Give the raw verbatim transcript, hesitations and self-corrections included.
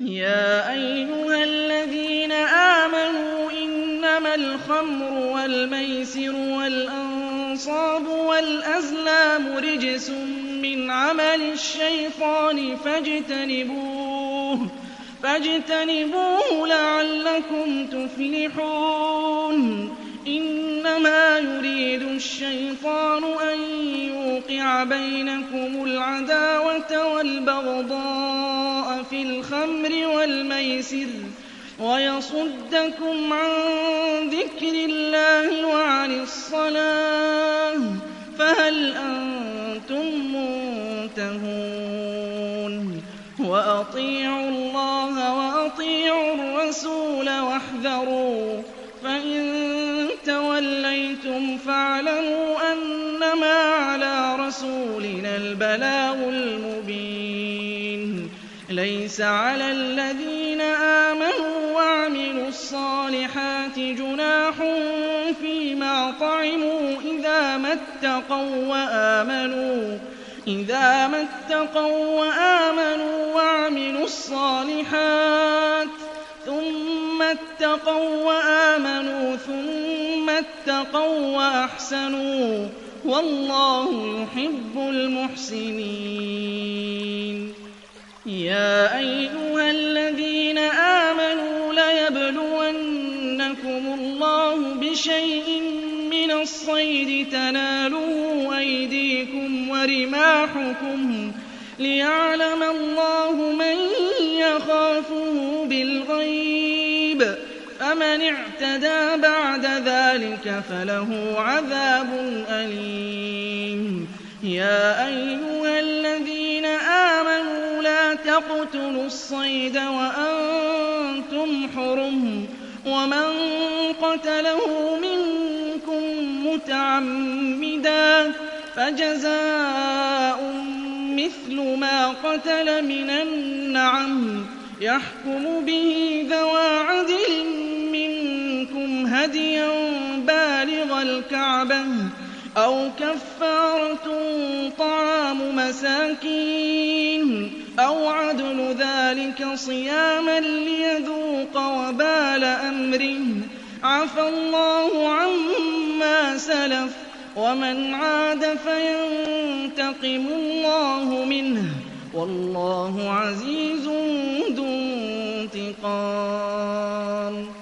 يا أيها الذين آمنوا إنما الخمر والميسر والأنصاب والأزلام رجس من عمل الشيطان فاجتنبوه, فاجتنبوه لعلكم تفلحون إنما يريد الشيطان أن يوقع بينكم العداوة والبغضاء في الخمر والميسر ويصدكم عن ذكر الله وعن الصلاة فهل أنتم منتهون وأطيعوا الله وأطيعوا الرسول واحذروا فإن توليتم فاعلموا أنما على رسولنا البلاغ المبين ليس على الذين آمنوا وعملوا الصالحات جناح فيما طعموا إذا ما اتقوا وآمنوا إذا ما اتقوا وآمنوا وعملوا الصالحات ثم اتقوا وآمنوا ثم اتقوا وأحسنوا والله يحب المحسنين يا أيها الذين آمنوا ليبلونكم الله بشيء من الصيد تناله أيديكم ورماحكم ليعلم الله من يخافه بالغيب فمن اعتدى بعد ذلك فله عذاب أليم يا أيها الذين آمنوا لا تقتلوا الصيد وأنتم حرم ومن قتله منكم متعمدا فجزاء مثل ما قتل من النعم يحكم به ذوى عدل منكم هديا بالغ الكعبة أو كفارة طعام مساكين أو عدل ذلك صياما ليذوق وبال أمره عفى الله عما سلف ومن عاد فينتقم الله منه والله عزيز ذو انتقام.